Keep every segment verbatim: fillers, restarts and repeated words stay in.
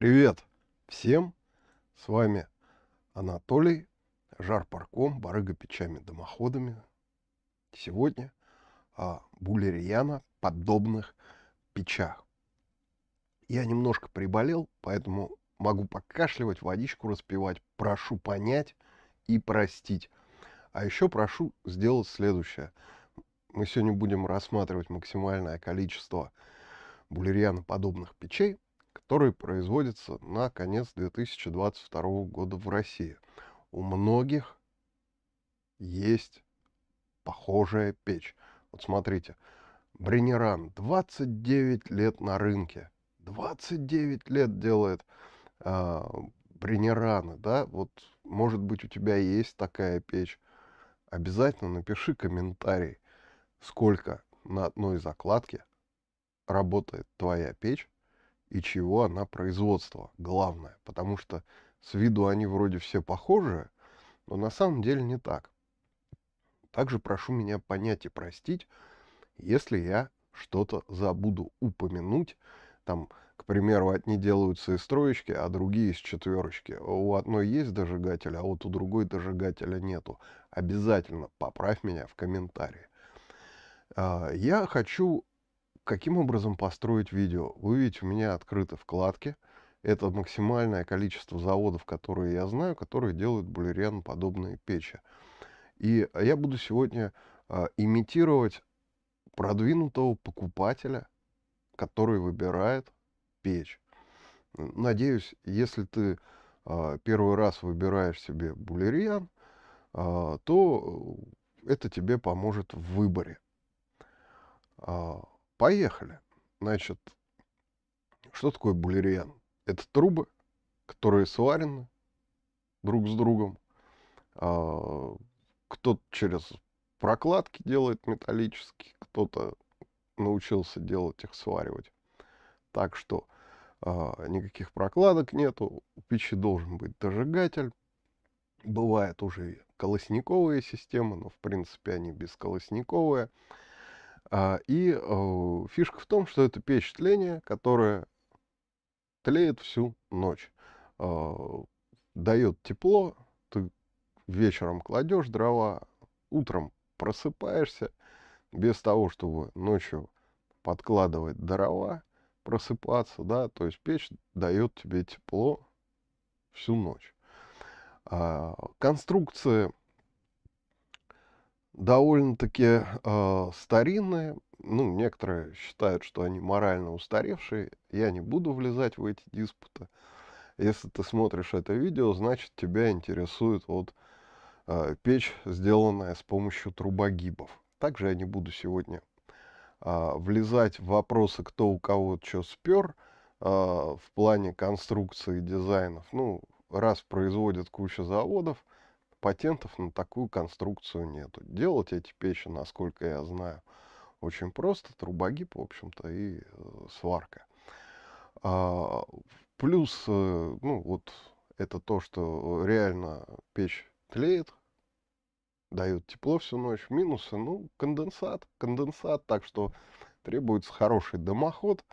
Привет всем, с вами Анатолий, Жарпарком, барыга печами, дымоходами. Сегодня о булерьяна подобных печах. Я немножко приболел, поэтому могу покашливать, водичку распивать, прошу понять и простить. А еще прошу сделать следующее. Мы сегодня будем рассматривать максимальное количество булерьяна подобных печей, которые производятся на конец две тысячи двадцать второго года в России. У многих есть похожая печь. Вот смотрите, Бренеран двадцать девять лет на рынке. двадцать девять лет делает э, Бренераны, да? Вот, может быть, у тебя есть такая печь. Обязательно напиши комментарий, сколько на одной закладке работает твоя печь и чего она производства, главное. Потому что с виду они вроде все похожие, но на самом деле не так. Также прошу меня понять и простить, если я что-то забуду упомянуть. Там, к примеру, одни делаются из троечки, а другие из четверочки. У одной есть дожигатель, а вот у другой дожигателя нету. Обязательно поправь меня в комментарии. Я хочу... Каким образом построить видео? Вы видите, у меня открыты вкладки. Это максимальное количество заводов, которые я знаю, которые делают булерьян подобные печи. И я буду сегодня э, имитировать продвинутого покупателя, который выбирает печь. Надеюсь, если ты э, первый раз выбираешь себе булерьян, э, то это тебе поможет в выборе. Поехали. Значит, что такое булерьян? Это трубы, которые сварены друг с другом. Кто-то через прокладки делает металлические, кто-то научился делать их, сваривать. Так что никаких прокладок нету. У печи должен быть дожигатель. Бывают уже колосниковые системы, но в принципе они бесколосниковые. И э, фишка в том, что это печь тления, которая тлеет всю ночь. Э, дает тепло, ты вечером кладешь дрова, утром просыпаешься, без того, чтобы ночью подкладывать дрова, просыпаться, да, то есть печь дает тебе тепло всю ночь. Э, конструкции довольно-таки э, старинные. Ну, некоторые считают, что они морально устаревшие. Я не буду влезать в эти диспуты. Если ты смотришь это видео, значит, тебя интересует вот э, печь, сделанная с помощью трубогибов. Также я не буду сегодня э, влезать в вопросы, кто у кого что спер э, в плане конструкции, дизайнов. Ну, раз производят кучу заводов, патентов на такую конструкцию нету. Делать эти печи, насколько я знаю, очень просто. Трубогиб, в общем-то, и э, сварка. А, плюс, э, ну, вот это то, что реально печь тлеет, дает тепло всю ночь. Минусы, ну, конденсат, конденсат. Так что требуется хороший дымоход,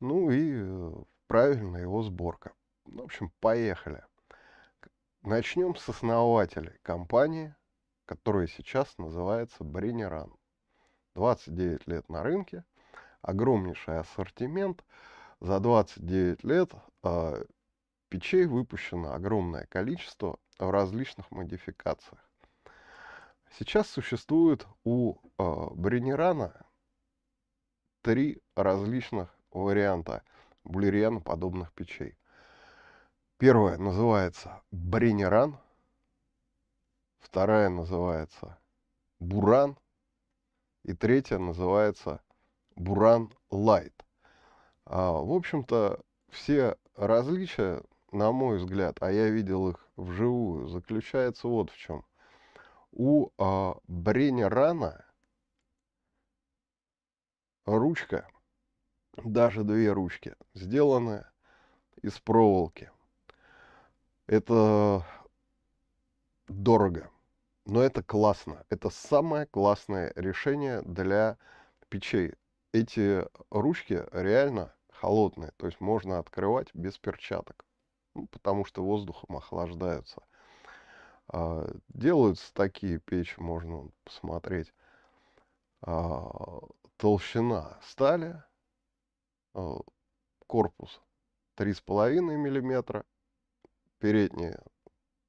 ну и э, правильная его сборка. В общем, поехали. Начнем с основателей компании, которая сейчас называется Бренеран. двадцать девять лет на рынке, огромнейший ассортимент. За двадцать девять лет э, печей выпущено огромное количество в различных модификациях. Сейчас существует у э, Бренерана три различных варианта булерьяна подобных печей. Первая называется Бренеран, вторая называется Буран и третья называется Буран Лайт. А, в общем-то, все различия, на мой взгляд, а я видел их вживую, заключаются вот в чем. У а, Бренерана ручка, даже две ручки, сделаны из проволоки. Это дорого, но это классно. Это самое классное решение для печей. Эти ручки реально холодное, то есть можно открывать без перчаток, ну, потому что воздухом охлаждаются. А, делаются такие печи, можно посмотреть, а, толщина стали, а, корпус три с половиной миллиметра, передняя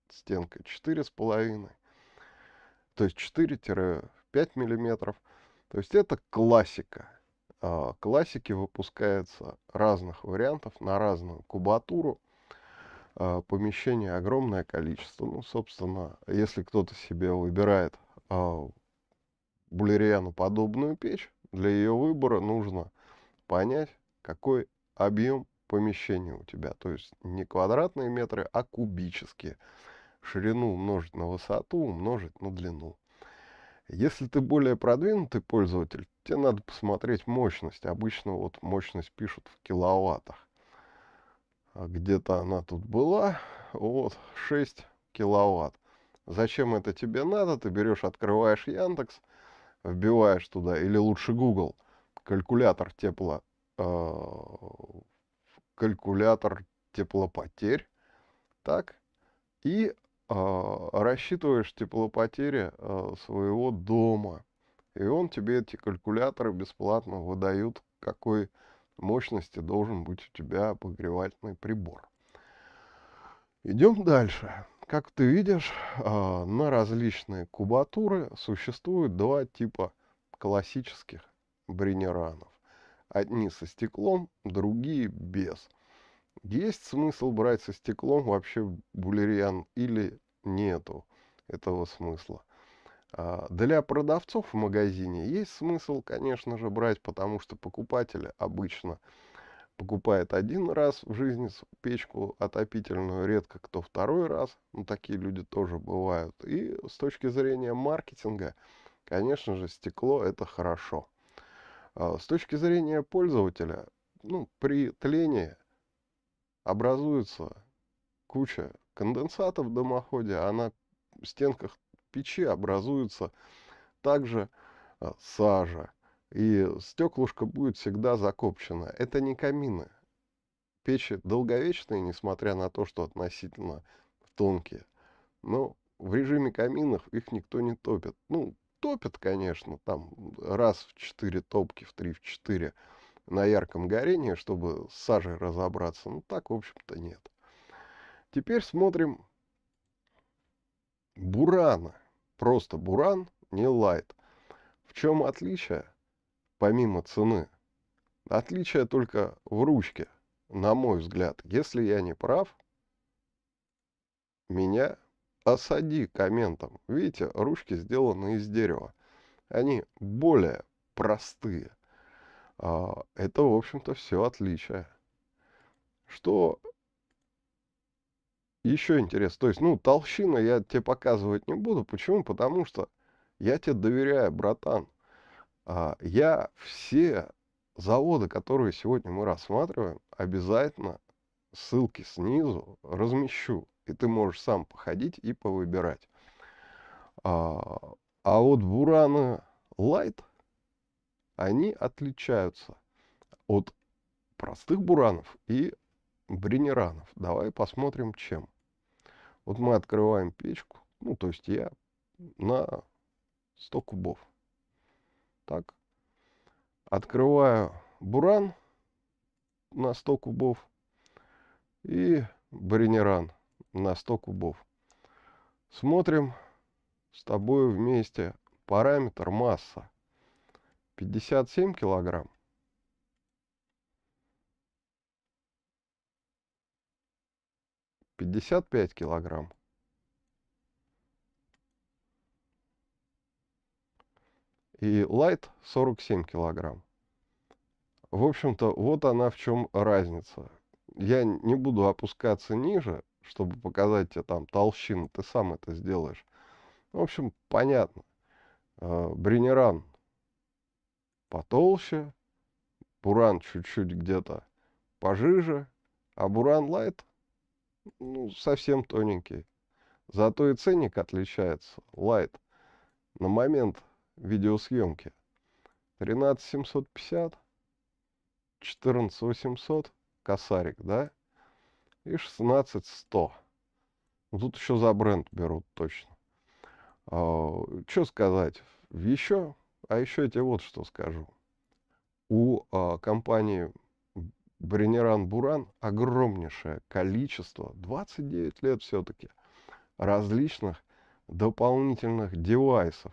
стенка четыре с половиной, то есть четыре-пять миллиметров. То есть это классика. Классики выпускаются разных вариантов на разную кубатуру. Помещение огромное количество. Ну, собственно, если кто-то себе выбирает булерьяну подобную печь, для ее выбора нужно понять, какой объем помещения у тебя. То есть не квадратные метры, а кубические. Ширину умножить на высоту, умножить на длину. Если ты более продвинутый пользователь, тебе надо посмотреть мощность. Обычно вот мощность пишут в киловаттах. Где-то она тут была. Вот, шесть киловатт. Зачем это тебе надо? Ты берешь, открываешь Яндекс, вбиваешь туда, или лучше Google, калькулятор тепла, э, калькулятор теплопотерь. Так, и рассчитываешь теплопотери своего дома, и он тебе, эти калькуляторы, бесплатно выдают, какой мощности должен быть у тебя обогревательный прибор. Идем дальше. Как ты видишь, на различные кубатуры существует два типа классических бренеранов. Одни со стеклом, другие без. Есть смысл брать со стеклом вообще булерьян или нету этого смысла? Для продавцов в магазине есть смысл, конечно же, брать, потому что покупатели обычно покупают один раз в жизни печку отопительную, редко кто второй раз, ну, такие люди тоже бывают. И с точки зрения маркетинга, конечно же, стекло — это хорошо. С точки зрения пользователя, ну, при тлении образуется куча конденсатов в дымоходе, а на стенках печи образуется также сажа. И стеклышко будет всегда закопчено. Это не камины. Печи долговечные, несмотря на то, что относительно тонкие. Но в режиме каминов их никто не топит. Ну, топят, конечно, там раз в четыре топки, в три-четыре. На ярком горении, чтобы с сажей разобраться. Ну, так, в общем-то, нет. Теперь смотрим бурана. Просто буран, не лайт. В чем отличие, помимо цены? Отличие только в ручке, на мой взгляд. Если я не прав, меня осади комментом. Видите, ручки сделаны из дерева. Они более простые. Это, в общем-то, все отличие. Что еще интересно? То есть, ну, толщину я тебе показывать не буду. Почему? Потому что я тебе доверяю, братан. Я все заводы, которые сегодня мы рассматриваем, обязательно ссылки снизу размещу. И ты можешь сам походить и повыбирать. А вот бураны лайт, они отличаются от простых буранов и бренеранов. Давай посмотрим, чем. Вот мы открываем печку, ну, то есть я, на сто кубов. Так, открываю буран на сто кубов и бренеран на сто кубов. Смотрим с тобой вместе параметр масса. пятьдесят семь килограмм. пятьдесят пять килограмм. И лайт сорок семь килограмм. В общем-то, вот она в чем разница. Я не буду опускаться ниже, чтобы показать тебе там толщину. Ты сам это сделаешь. В общем, понятно. Бренеран потолще, буран чуть-чуть где-то пожиже, а буран лайт, ну, совсем тоненький. Зато и ценник отличается. Лайт на момент видеосъемки тринадцать тысяч семьсот пятьдесят, четырнадцать восемьсот, косарик, да? И шестнадцать сто. Тут еще за бренд берут точно. А, что сказать? Еще, а еще я тебе вот что скажу. У а, компании Бренеран Буран огромнейшее количество, двадцать девять лет все-таки, различных дополнительных девайсов,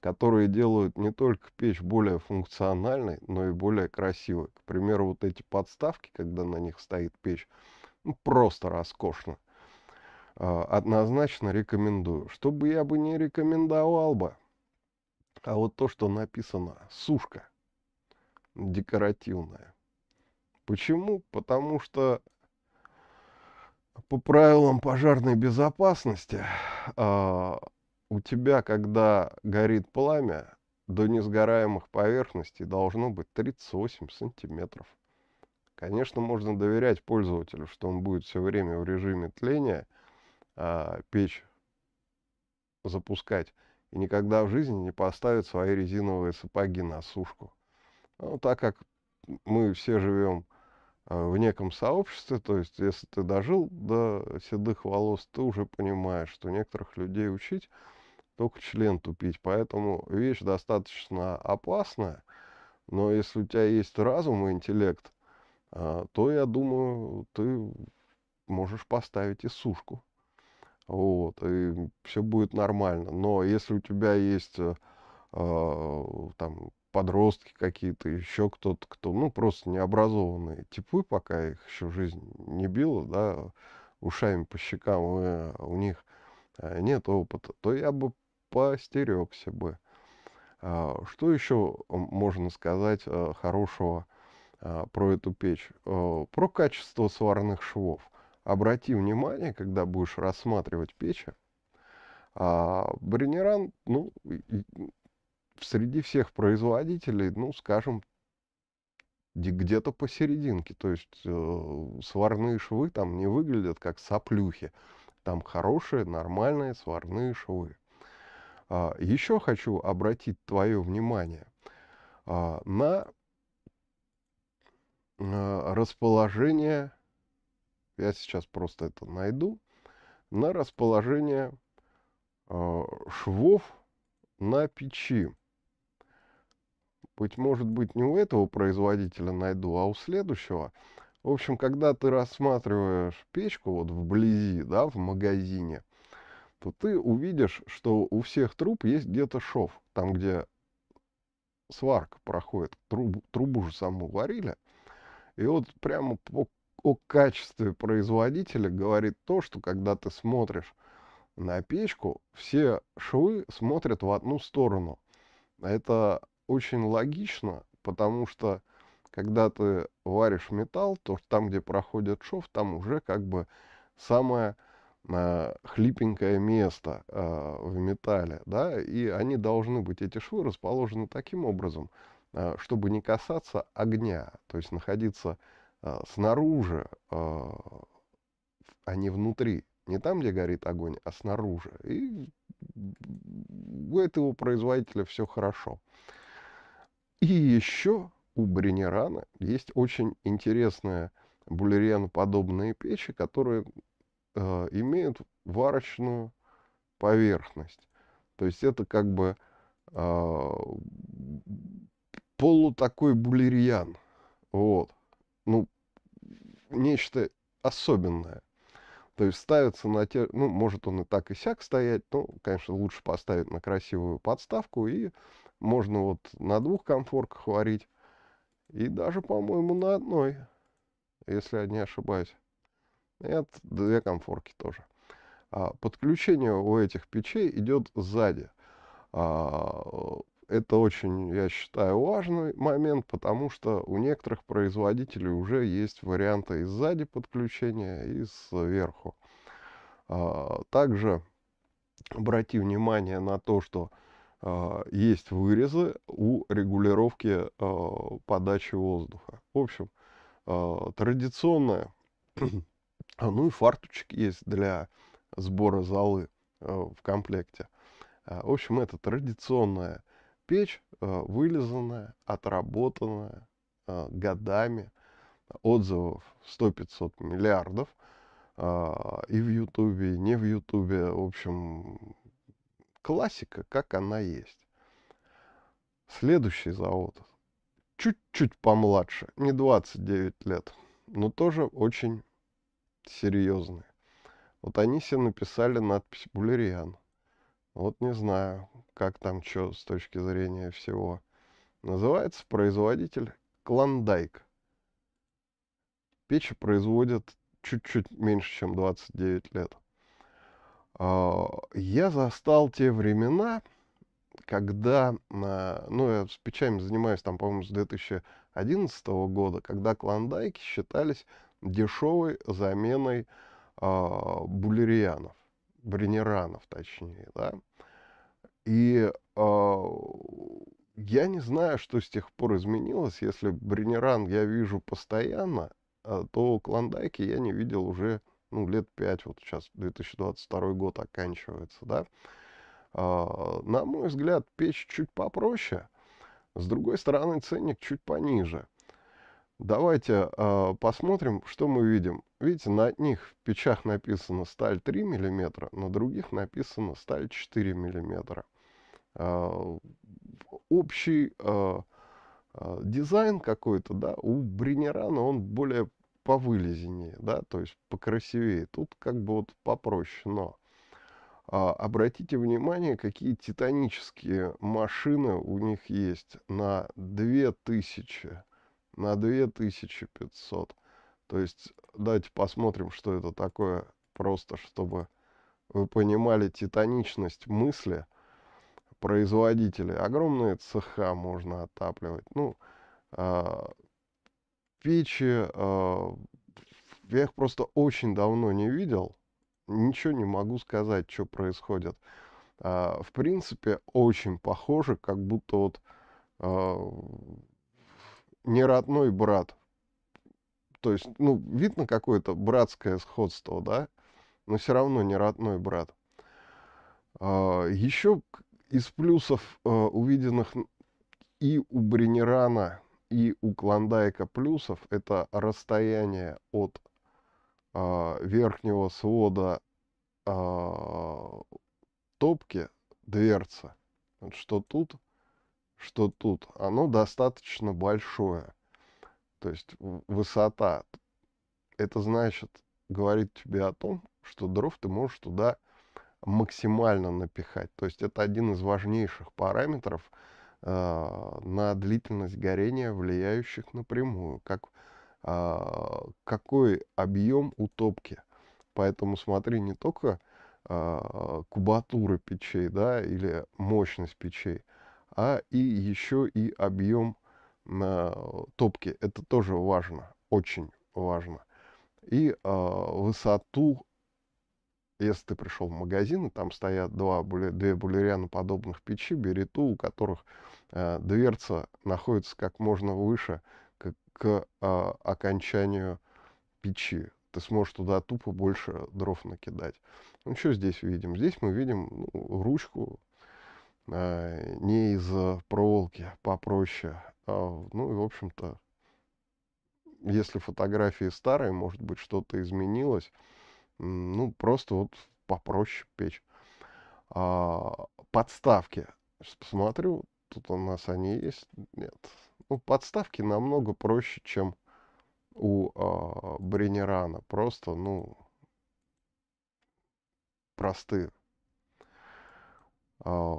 которые делают не только печь более функциональной, но и более красивой. К примеру, вот эти подставки, когда на них стоит печь, ну, просто роскошно. Однозначно рекомендую. Что бы я бы не рекомендовал бы, а вот то, что написано «сушка» декоративная. Почему? Потому что по правилам пожарной безопасности э, у тебя, когда горит пламя, до несгораемых поверхностей должно быть тридцать восемь сантиметров. Конечно, можно доверять пользователю, что он будет все время в режиме тления э, печь запускать и никогда в жизни не поставит свои резиновые сапоги на сушку. Ну, так как мы все живем в неком сообществе, то есть если ты дожил до седых волос, ты уже понимаешь, что некоторых людей учить только член тупить. Поэтому вещь достаточно опасная, но если у тебя есть разум и интеллект, то, я думаю, ты можешь поставить и сушку. Вот, и все будет нормально. Но если у тебя есть там подростки какие-то, еще кто-то, кто, ну, просто необразованные типы, пока их еще жизнь не била, да, ушами по щекам, и у них нет опыта, то я бы постерегся бы. Что еще можно сказать хорошего про эту печь? Про качество сварных швов. Обрати внимание, когда будешь рассматривать печи, Бренеран, ну, среди всех производителей, ну, скажем, где-то посерединке. То есть э, сварные швы там не выглядят как соплюхи. Там хорошие, нормальные сварные швы. А, еще хочу обратить твое внимание а, на а, расположение, я сейчас просто это найду, на расположение а, швов на печи. Быть может быть, не у этого производителя найду, а у следующего. В общем, когда ты рассматриваешь печку вот вблизи, да, в магазине, то ты увидишь, что у всех труб есть где-то шов. Там, где сварка проходит, трубу, трубу же саму варили. И вот прямо по, о качестве производителя говорит то, что когда ты смотришь на печку, все швы смотрят в одну сторону. Это очень логично, потому что когда ты варишь металл, то там, где проходит шов, там уже как бы самое э, хлипенькое место э, в металле, да, и они должны быть, эти швы, расположены таким образом, э, чтобы не касаться огня, то есть находиться э, снаружи, э, а не внутри. Не там, где горит огонь, а снаружи. И у этого производителя все хорошо. И еще у Бренерана есть очень интересные булерьян-подобные печи, которые э, имеют варочную поверхность. То есть это как бы э, полу такой булерьян. Вот. Ну, нечто особенное. То есть ставится на те, ну, может он и так и сяк стоять, но, конечно, лучше поставить на красивую подставку, и можно вот на двух конфорках варить, и даже, по-моему, на одной, если я не ошибаюсь. Нет, две конфорки тоже. Подключение у этих печей идет сзади. Это очень, я считаю, важный момент, потому что у некоторых производителей уже есть варианты и сзади подключения, и сверху. Также обрати внимание на то, что есть вырезы у регулировки подачи воздуха. В общем, традиционная, ну и фартучек есть для сбора золы в комплекте. В общем, это традиционная печь, вылизанная, отработанная, годами отзывов сто-пятьсот миллиардов и в Ютубе, и не в Ютубе. В общем, классика, как она есть. Следующий завод чуть-чуть помладше, не двадцать девять лет, но тоже очень серьезные. Вот они все написали надпись «Булерьян». Вот не знаю, как там что с точки зрения всего. Называется производитель «Клондайк». Печи производят чуть-чуть меньше, чем двадцать девять лет. Я застал те времена, когда, ну, я с печами занимаюсь там, по-моему, с две тысячи одиннадцатого года, когда клондайки считались дешевой заменой э, булерьянов, бренеранов, точнее, да. И э, я не знаю, что с тех пор изменилось. Если бренеран я вижу постоянно, то клондайки я не видел уже, ну, лет пять, вот сейчас две тысячи двадцать второй год оканчивается, да. На мой взгляд, печь чуть попроще, с другой стороны, ценник чуть пониже. Давайте э, посмотрим, что мы видим. Видите, на одних печах написано сталь три миллиметра, на других написано сталь четыре миллиметра. Э, общий э, э, дизайн какой-то, да, у бренерана он более повылезеннее, да, то есть покрасивее. Тут как бы вот попроще, но... Обратите внимание, какие титанические машины у них есть на две тысячи, на две тысячи пятьсот. То есть давайте посмотрим, что это такое, просто чтобы вы понимали титаничность мысли производителей. Огромные цеха можно отапливать. Ну, печи, я их просто очень давно не видел. Ничего не могу сказать, что происходит. А, в принципе, очень похоже, как будто вот а, не родной брат. То есть, ну, видно какое-то братское сходство, да? Но все равно не родной брат. А, еще из плюсов, а, увиденных и у бренерана, и у клондайка плюсов, это расстояние от верхнего свода а, топки дверца, что тут, что тут, оно достаточно большое, то есть высота. Это значит, говорит тебе о том, что дров ты можешь туда максимально напихать. То есть это один из важнейших параметров а, на длительность горения, влияющих напрямую, как какой объем у топки. Поэтому смотри не только а, кубатура печей, да, или мощность печей, а и еще и объем а, топки. Это тоже важно, очень важно. И а, высоту, если ты пришел в магазин, и там стоят два, две булерьяноподобных печи, бери ту, у которых а, дверца находится как можно выше к э, окончанию печи. Ты сможешь туда тупо больше дров накидать. Ну, что здесь видим? Здесь мы видим, ну, ручку э, не из проволоки, попроще. А, ну, и, в общем-то, если фотографии старые, может быть, что-то изменилось. Ну, просто вот попроще печь. А, подставки. Сейчас посмотрю. Тут у нас они есть. Нет. Ну, подставки намного проще, чем у э, бренерана. Просто, ну, простые. Э,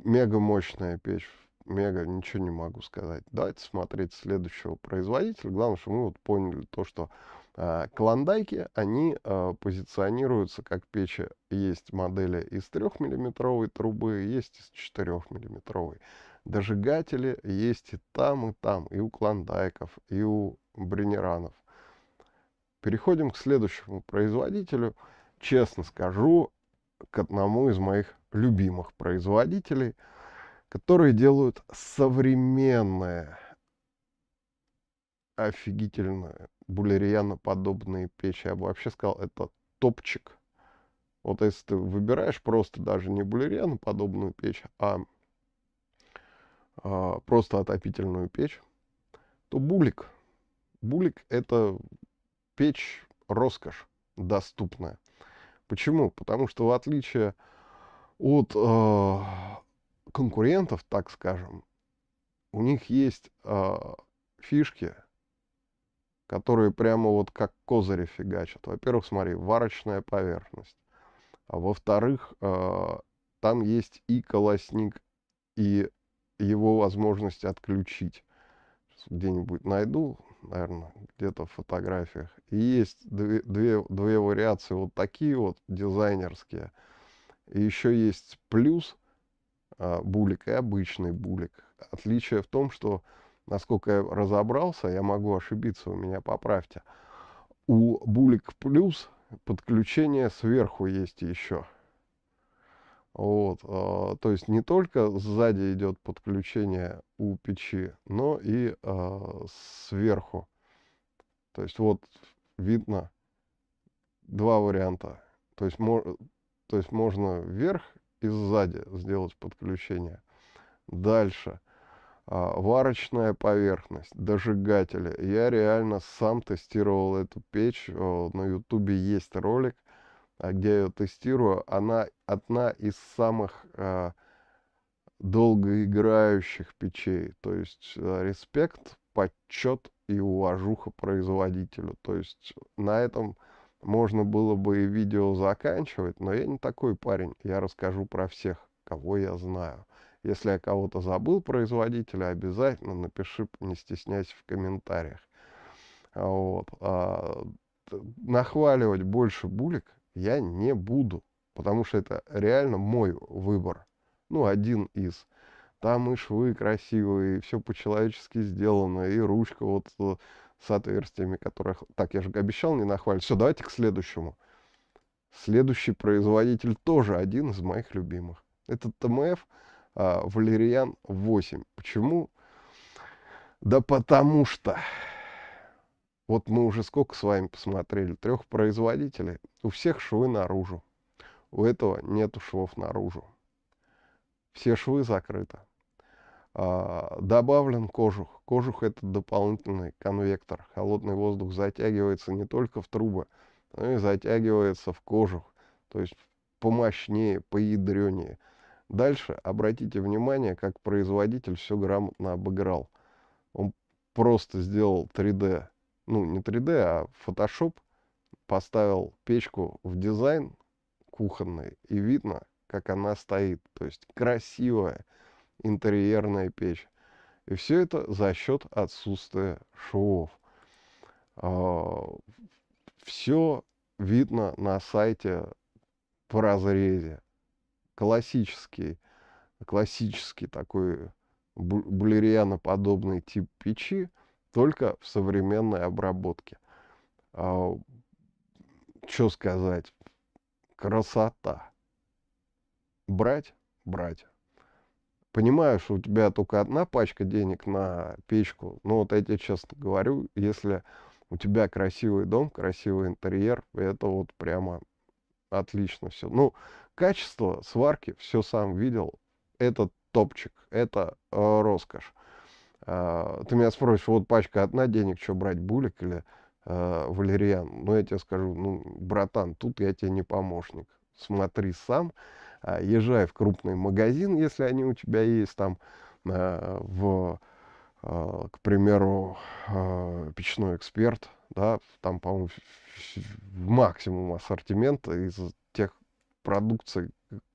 мега мощная печь. Мега, ничего не могу сказать. Давайте смотреть следующего производителя. Главное, что мы вот поняли то, что э, клондайки, они э, позиционируются как печи. Есть модели из трёхмиллиметровой трубы, есть из четырёхмиллиметровой. Дожигатели есть и там, и там, и у клондайков, и у бренеранов. Переходим к следующему производителю. Честно скажу, к одному из моих любимых производителей, которые делают современные, офигительные, булерьяноподобные печи. Я бы вообще сказал, это топчик. Вот если ты выбираешь просто даже не булерьяноподобную печь, а просто отопительную печь, то булик. Булик — это печь роскошь доступная. Почему? Потому что в отличие от э, конкурентов, так скажем, у них есть э, фишки, которые прямо вот как козыри фигачат. Во-первых, смотри, варочная поверхность. А во-вторых, э, там есть и колосник, и его возможность отключить. Где-нибудь найду, наверное, где-то в фотографиях. И есть две, две, две вариации вот такие вот, дизайнерские. И еще есть плюс а, булик и обычный булик. Отличие в том, что, насколько я разобрался, я могу ошибиться, вы меня поправьте. У булик плюс подключение сверху есть еще. Вот, э, то есть не только сзади идет подключение у печи, но и э, сверху. То есть вот видно два варианта. То есть, мо, то есть можно вверх и сзади сделать подключение. Дальше. Э, варочная поверхность, дожигатели. Я реально сам тестировал эту печь. Э, на ютубе есть ролик, где я ее тестирую. Она одна из самых э, долгоиграющих печей. То есть э, респект, почет и уважуха производителю. То есть на этом можно было бы и видео заканчивать, но я не такой парень. Я расскажу про всех, кого я знаю. Если я кого-то забыл, производителя, обязательно напиши, не стесняйся, в комментариях. Вот. А, нахваливать больше булик я не буду, потому что это реально мой выбор. Ну, один из. Там и швы красивые, и все по-человечески сделано, и ручка вот с отверстиями, которых... Так, я же обещал не нахвалить. Все, давайте к следующему. Следующий производитель тоже один из моих любимых. Это ТМФ а, Валерьян восемь. Почему? Да потому что... Вот мы уже сколько с вами посмотрели трех производителей. У всех швы наружу. У этого нет швов наружу. Все швы закрыты. А, добавлен кожух. Кожух — это дополнительный конвектор. Холодный воздух затягивается не только в трубы, но и затягивается в кожух. То есть помощнее, поядренее. Дальше обратите внимание, как производитель все грамотно обыграл. Он просто сделал три дэ. Ну, не три дэ, а Photoshop, поставил печку в дизайн кухонный, и видно, как она стоит. То есть красивая интерьерная печь. И все это за счет отсутствия швов. Все видно на сайте в разрезе. Классический, классический такой булерьяноподобный тип печи, только в современной обработке. А, что сказать? Красота. Брать? Брать. Понимаю, что у тебя только одна пачка денег на печку. Но вот я тебе честно говорю, если у тебя красивый дом, красивый интерьер, это вот прямо отлично все. Ну, качество сварки, все сам видел. Это топчик, это э, роскошь. Ты меня спросишь, вот пачка одна денег, что брать, булик или э, валерьян? Ну, я тебе скажу, ну, братан, тут я тебе не помощник. Смотри сам, э, езжай в крупный магазин, если они у тебя есть, там, э, в, э, к примеру, э, печной эксперт, да, там, по-моему, максимум ассортимента из тех продукций,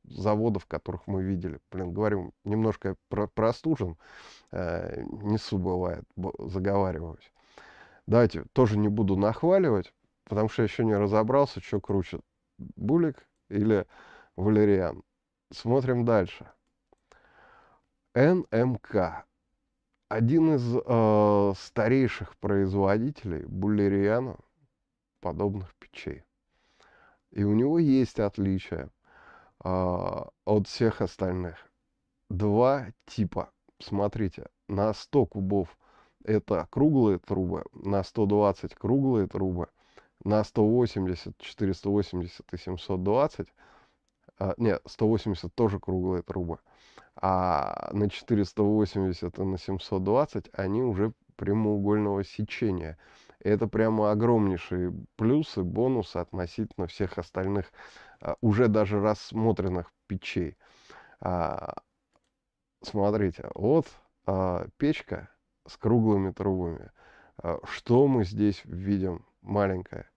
заводов, которых мы видели. Блин, говорю, немножко про простужен, э, несу, бывает, заговариваюсь. Давайте, тоже не буду нахваливать, потому что я еще не разобрался, что круче, булик или валерьян. Смотрим дальше. эн эм ка. Один из э, старейших производителей булерьяна подобных печей. И у него есть отличия от всех остальных. Два типа. Смотрите, на сто кубов это круглые трубы, на сто двадцать круглые трубы, на сто восемьдесят, четыреста восемьдесят и семьсот двадцать, нет, сто восемьдесят тоже круглые трубы, а на четыреста восемьдесят и на семьсот двадцать они уже прямоугольного сечения. Это прямо огромнейшие плюсы, бонусы относительно всех остальных уже даже рассмотренных печей. Смотрите, вот печка с круглыми трубами. Что мы здесь видим? Маленькое.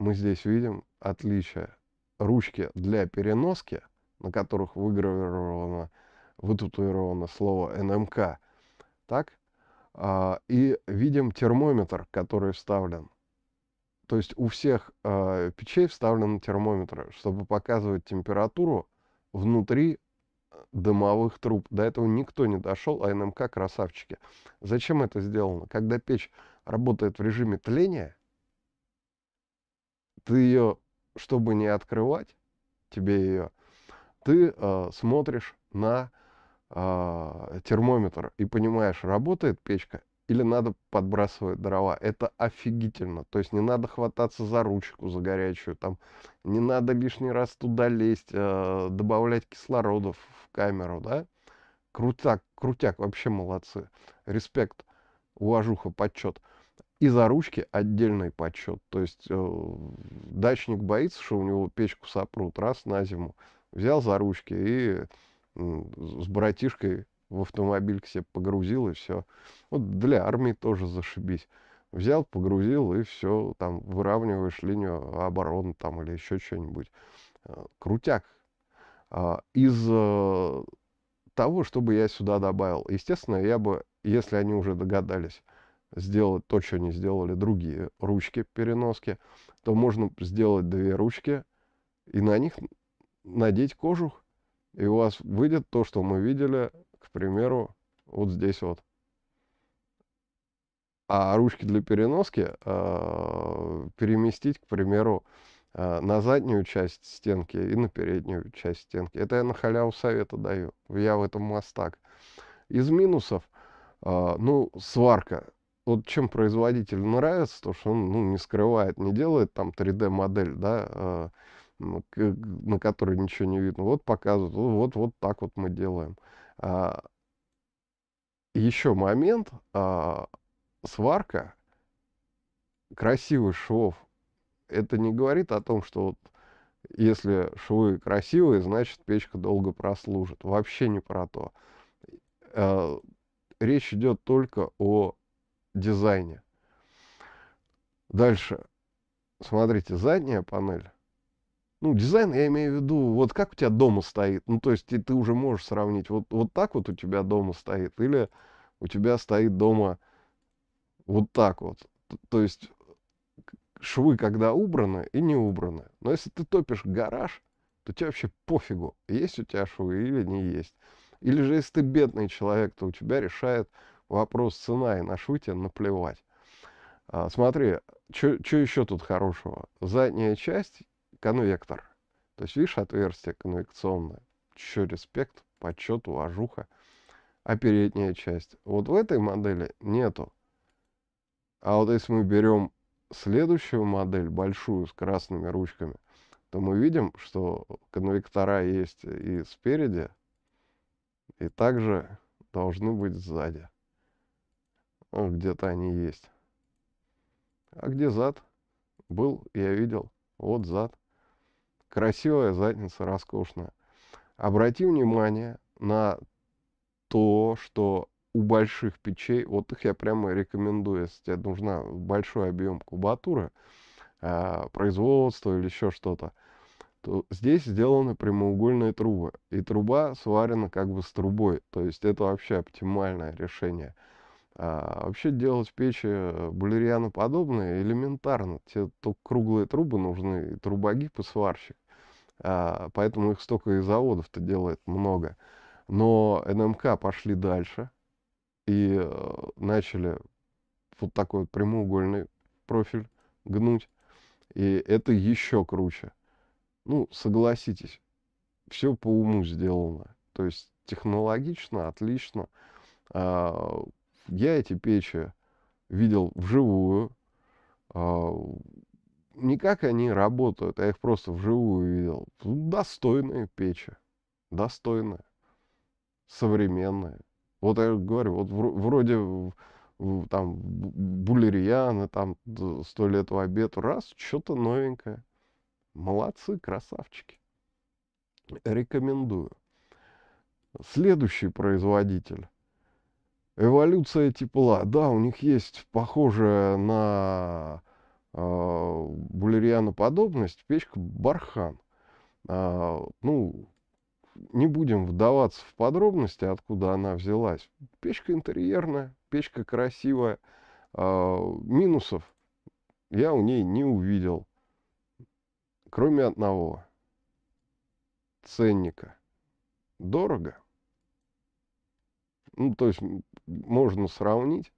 Мы здесь видим отличие ручки для переноски, на которых выгравировано, вытатуировано слово эн эм ка. Так? И видим термометр, который вставлен. То есть у всех э, печей вставлены термометры, чтобы показывать температуру внутри дымовых труб. До этого никто не дошел, а эн эм ка красавчики. Зачем это сделано? Когда печь работает в режиме тления, ты ее, чтобы не открывать, тебе ее, ты э, смотришь на э, термометр и понимаешь, работает печка или надо подбрасывать дрова. Это офигительно. То есть не надо хвататься за ручку, за горячую. Там не надо лишний раз туда лезть, э, добавлять кислорода в камеру. Да? Крутяк, крутяк, вообще молодцы. Респект, уважуха, почет. И за ручки отдельный почет. То есть э, дачник боится, что у него печку сопрут. Раз на зиму взял за ручки и э, с братишкой в автомобиль к себе погрузил, и все. Вот для армии тоже зашибись. Взял, погрузил, и все. Там выравниваешь линию обороны там, или еще что-нибудь. Крутяк. Из того, чтобы я сюда добавил. Естественно, я бы, если они уже догадались сделать то, что не сделали другие ручки переноски, то можно сделать две ручки и на них надеть кожух. И у вас выйдет то, что мы видели, к примеру, вот здесь вот. А ручки для переноски э, переместить, к примеру, э, на заднюю часть стенки и на переднюю часть стенки. Это я на халяву совета даю. Я в этом мастак. Из минусов, э, ну, сварка. Вот чем производителю нравится, то что он ну, не скрывает, не делает там три дэ модель, да, э, на которой ничего не видно. Вот показывают, вот, вот так вот мы делаем. А, еще момент, а, сварка, красивый шов, это не говорит о том, что вот если швы красивые, значит печка долго прослужит. Вообще не про то. А, речь идет только о дизайне. Дальше, смотрите, задняя панель. Ну, дизайн, я имею в виду, вот как у тебя дома стоит. Ну, то есть ты, ты уже можешь сравнить, вот, вот так вот у тебя дома стоит, или у тебя стоит дома вот так вот. То есть швы когда убраны и не убраны. Но если ты топишь гараж, то тебе вообще пофигу, есть у тебя швы или не есть. Или же если ты бедный человек, то у тебя решает вопрос цена, и на швы тебе наплевать. А, смотри, что еще тут хорошего? Задняя часть... конвектор. То есть, видишь, отверстие конвекционное. Еще респект, почет, уважуха. А передняя часть. Вот в этой модели нету. А вот если мы берем следующую модель, большую, с красными ручками, то мы видим, что конвектора есть и спереди, и также должны быть сзади. Вот где-то они есть. А где зад? Был, я видел. Вот зад. Красивая задница, роскошная. Обрати внимание на то, что у больших печей, вот их я прямо рекомендую, если тебе нужна большой объем кубатуры, производства или еще что-то, то здесь сделаны прямоугольные трубы. И труба сварена как бы с трубой. То есть это вообще оптимальное решение. А вообще делать печи булерьяна подобные элементарно. Тебе только круглые трубы нужны, и трубогиб, и сварщик. А, поэтому их столько и заводов-то делает много. Но эн эм ка пошли дальше и э, начали вот такой вот прямоугольный профиль гнуть. И это еще круче. Ну, согласитесь, все по уму сделано. То есть технологично, отлично. А, Я эти печи видел вживую. Не как они работают, а их просто вживую видел. Достойные печи. Достойные. Современные. Вот я говорю, вот вроде там Булерьяна, там сто лет в обед, раз, что-то новенькое. Молодцы, красавчики. Рекомендую. Следующий производитель. Эволюция тепла. Да, у них есть похожая на э, булерьяноподобность печка Бархан. Э, ну, не будем вдаваться в подробности, откуда она взялась. Печка интерьерная, печка красивая. Э, минусов я у ней не увидел. Кроме одного. Ценника. Дорого. Ну, то есть можно сравнить,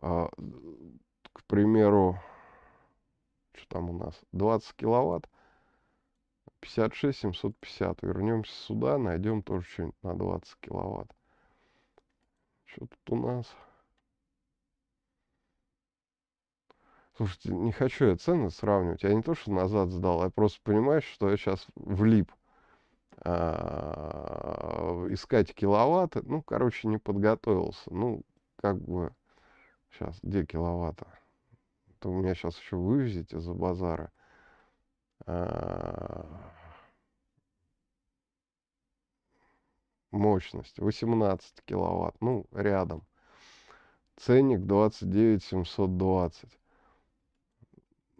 а, к примеру, что там у нас, двадцать киловатт, пятьдесят шесть тысяч семьсот пятьдесят. Вернемся сюда, найдем тоже что-нибудь на двадцать киловатт. Что тут у нас? Слушайте, не хочу я цены сравнивать. Я не то, что назад сдал, я просто понимаю, что я сейчас влип. Искать киловатты, ну, короче, не подготовился. Ну, как бы, сейчас, где киловатта? То у меня сейчас еще вывезете за базары. А... Мощность восемнадцать киловатт, ну, рядом. Ценник двадцать девять тысяч семьсот двадцать.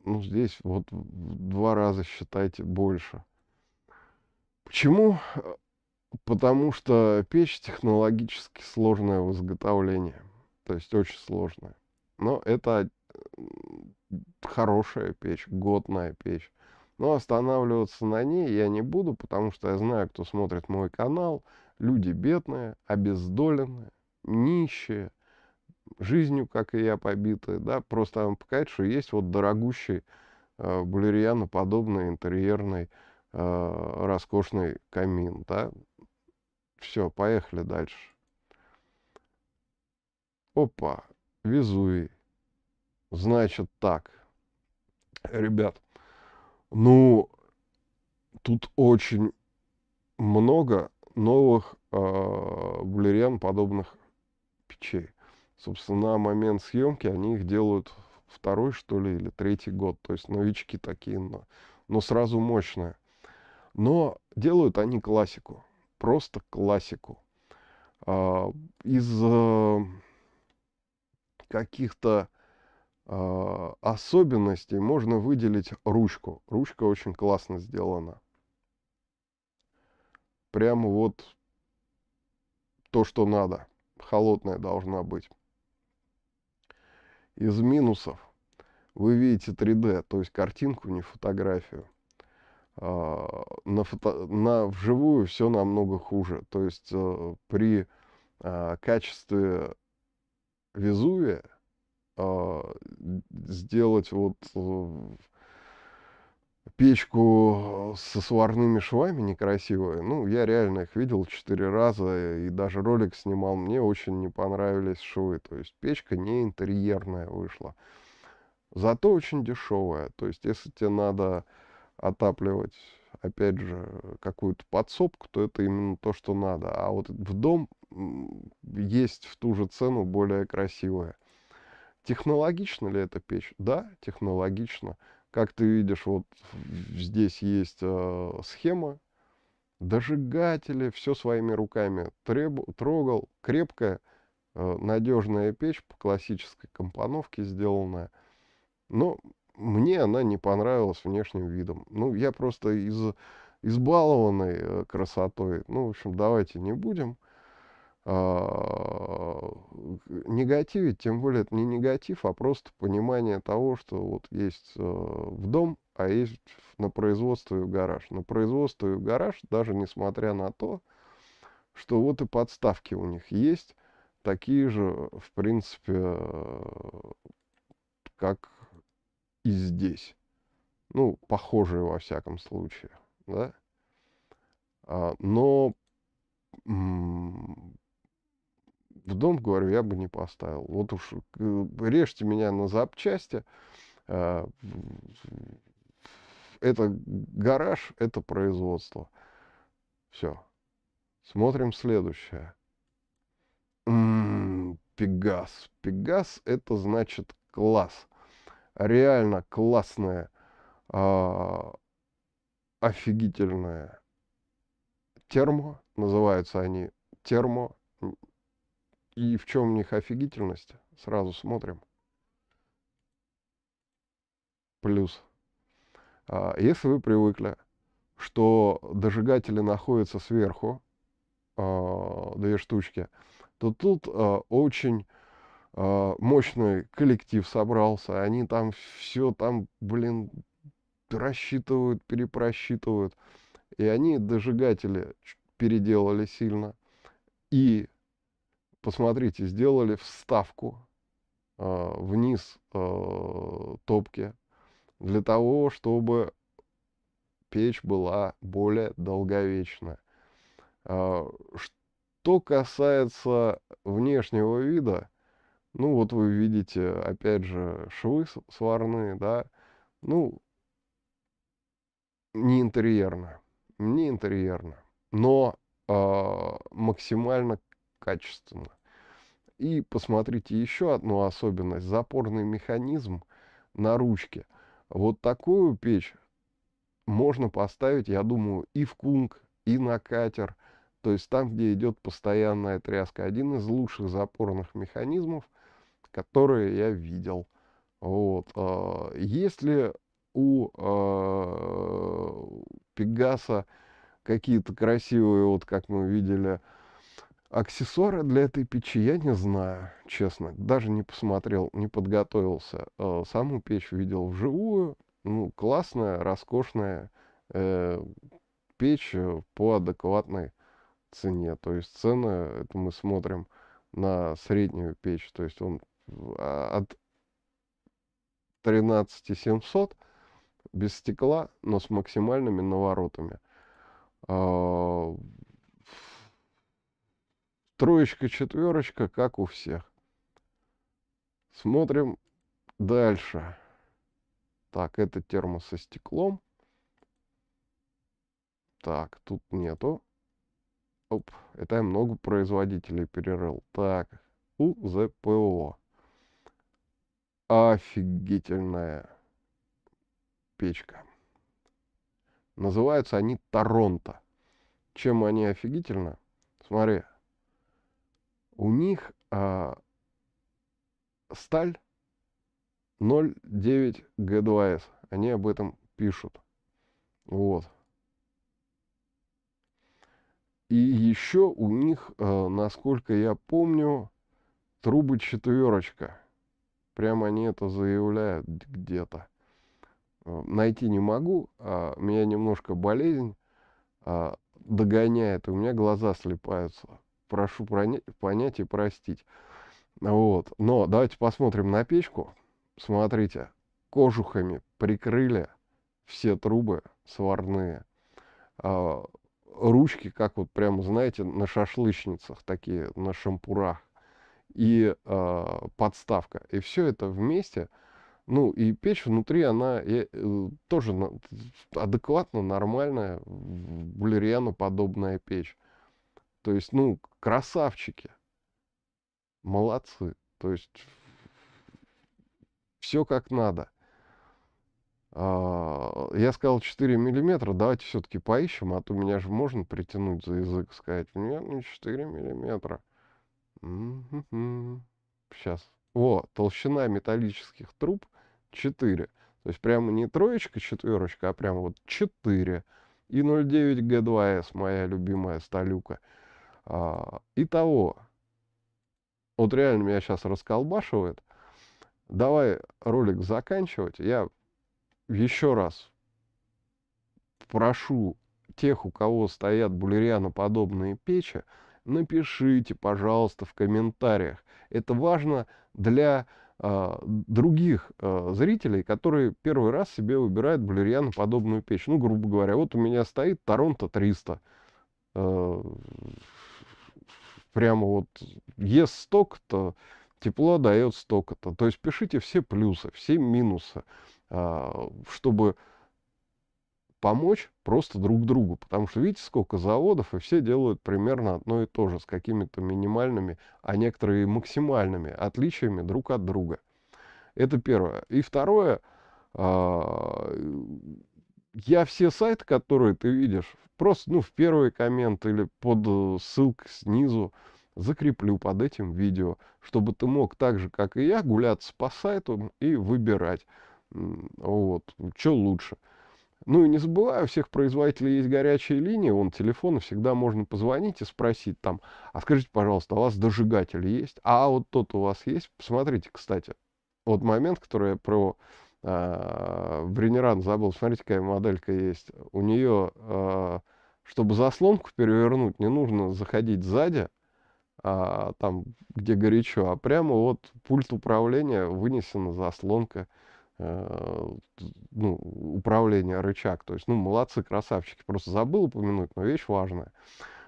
Ну, здесь вот в два раза, считайте, больше. Почему? Потому что печь технологически сложная в изготовлении. То есть очень сложная. Но это хорошая печь, годная печь. Но останавливаться на ней я не буду, потому что я знаю, кто смотрит мой канал. Люди бедные, обездоленные, нищие, жизнью, как и я, побитые. Да? Просто вам показать, что есть вот дорогущий э, булерьяноподобный интерьерный роскошный камин, да? Все, поехали дальше. Опа, Везувий. Значит так, ребят, ну, тут очень много новых э, булерьян подобных печей. Собственно, на момент съемки они их делают второй, что ли, или третий год. То есть новички такие, но, но сразу мощные. Но делают они классику, просто классику. Из каких-то особенностей можно выделить ручку. Ручка очень классно сделана. Прямо вот то, что надо. Холодная должна быть. Из минусов вы видите три дэ, то есть картинку, не фотографию. На, фото, на вживую все намного хуже. То есть э, при э, качестве Везувия э, сделать вот э, печку со сварными швами некрасивую. Ну, я реально их видел четыре раза и даже ролик снимал. Мне очень не понравились швы. То есть печка не интерьерная вышла. Зато очень дешевая. То есть если тебе надо отапливать, опять же, какую-то подсобку, то это именно то, что надо. А вот в дом есть в ту же цену более красивое. Технологично ли эта печь? Да, технологично. Как ты видишь, вот здесь есть э, схема. Дожигатели, все своими руками требу, трогал. Крепкая, э, надежная печь по классической компоновке сделанная. Но мне она не понравилась внешним видом. Ну, я просто из, избалованный красотой. Ну, в общем, давайте не будем э, негативить. Тем более, это не негатив, а просто понимание того, что вот есть э, в дом, а есть на производство и в гараж. На производство и в гараж, даже несмотря на то, что вот и подставки у них есть, такие же, в принципе, э, как... и здесь. Ну, похожие во всяком случае. Да? А, но в дом, говорю, я бы не поставил. Вот уж режьте меня на запчасти. А, это гараж, это производство. Все. Смотрим следующее. М-м, Пегас. Пегас — это значит класс. Реально классная, э- офигительная термо. Называются они термо. И в чем у них офигительность? Сразу смотрим. Плюс. Если вы привыкли, что дожигатели находятся сверху, две штучки, то тут очень мощный коллектив собрался. Они там все там, блин, рассчитывают, перепросчитывают. И они дожигатели переделали сильно. И посмотрите, сделали вставку э, вниз э, топки для того, чтобы печь была более долговечна. Э, что касается внешнего вида, ну вот вы видите, опять же, швы сварные, да, ну, не интерьерно, не интерьерно, но э, максимально качественно. И посмотрите еще одну особенность. Запорный механизм на ручке. Вот такую печь можно поставить, я думаю, и в кунг, и на катер. То есть там, где идет постоянная тряска. Один из лучших запорных механизмов, которые я видел. Вот. Если у Пегаса какие-то красивые, вот как мы видели, аксессуары для этой печи, я не знаю, честно. Даже не посмотрел, не подготовился. Саму печь видел вживую. Ну, классная, роскошная э, печь по адекватной цене. То есть цены, это мы смотрим на среднюю печь. То есть он от тринадцати тысяч семисот без стекла, но с максимальными наворотами. Троечка, четверочка, как у всех. Смотрим дальше. Так, это термо со стеклом. Так, тут нету. Оп, это я много производителей перерыл. Так, УЗПО. Офигительная печка. Называются они Торонто. Чем они офигительны? Смотри. У них а, сталь ноль девять Г два С. Они об этом пишут. Вот. И еще у них, а, насколько я помню, трубы четверочка. Прямо они это заявляют где-то. А, найти не могу. А, меня немножко болезнь а, догоняет. У меня глаза слепаются. Прошу понять и простить. Вот. Но давайте посмотрим на печку. Смотрите, кожухами прикрыли все трубы сварные. А, ручки, как вот прям, знаете, на шашлычницах, такие на шампурах. И а, подставка. И все это вместе. Ну, и печь внутри, она я, тоже адекватно, нормальная, булерьяноподобная печь. То есть, ну, красавчики, молодцы, то есть, все как надо. А, я сказал четыре миллиметра, давайте все-таки поищем, а то меня же можно притянуть за язык, сказать, нет, не четыре миллиметра. М-м-м. Сейчас, вот, толщина металлических труб четыре, то есть, прямо не троечка, четверочка, а прямо вот четыре. И ноль девять Г два С, моя любимая сталюка. А, итого, вот реально меня сейчас расколбашивает. Давай ролик заканчивать. Я еще раз прошу тех, у кого стоят булерьяноподобные печи, напишите, пожалуйста, в комментариях. Это важно для э, других э, зрителей, которые первый раз себе выбирают булерьяноподобную печь. Ну, грубо говоря, вот у меня стоит Торонто триста. Э, прямо вот ест столько-то, тепло дает столько-то. То есть пишите все плюсы, все минусы, э, чтобы помочь просто друг другу, потому что видите, сколько заводов, и все делают примерно одно и то же, с какими-то минимальными, а некоторые максимальными отличиями друг от друга. Это первое. И второе, я все сайты, которые ты видишь, просто ну, в первый коммент или под ссылкой снизу закреплю под этим видео, чтобы ты мог так же, как и я, гуляться по сайту и выбирать, вот, что лучше. Ну и не забывай, у всех производителей есть горячие линии, вон телефону всегда можно позвонить и спросить там, а скажите, пожалуйста, у вас дожигатель есть? А вот тот у вас есть? Посмотрите, кстати, вот момент, который я про э, Бренеран забыл, смотрите, какая моделька есть. У нее, э, чтобы заслонку перевернуть, не нужно заходить сзади, э, там, где горячо, а прямо вот пульт управления вынесена заслонка. Ну, управление, рычаг. То есть, ну, молодцы, красавчики. Просто забыл упомянуть, но вещь важная.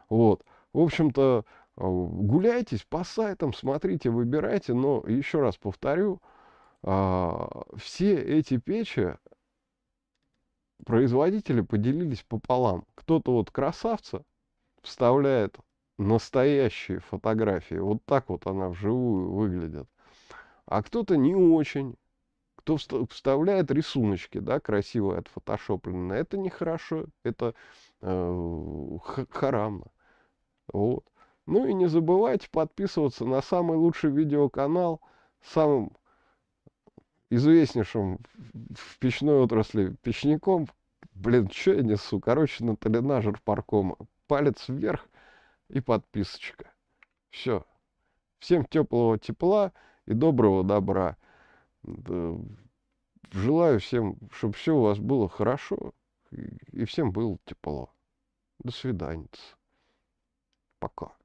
Вот. В общем-то, гуляйтесь по сайтам, смотрите, выбирайте. Но еще раз повторю, все эти печи производители поделились пополам. Кто-то вот красавца вставляет настоящие фотографии. Вот так вот она вживую выглядит. А кто-то не очень. Кто вставляет рисуночки, да, красивые, отфотошопленные, это нехорошо, это э, харамно. Вот. Ну и не забывайте подписываться на самый лучший видеоканал, самым известнейшим в печной отрасли печником. Блин, что я несу? Короче, Анатолия Жарпаркома. Палец вверх и подписочка. Все. Всем теплого тепла и доброго добра. Желаю всем, чтобы все у вас было хорошо и всем было тепло. До свидания. Пока.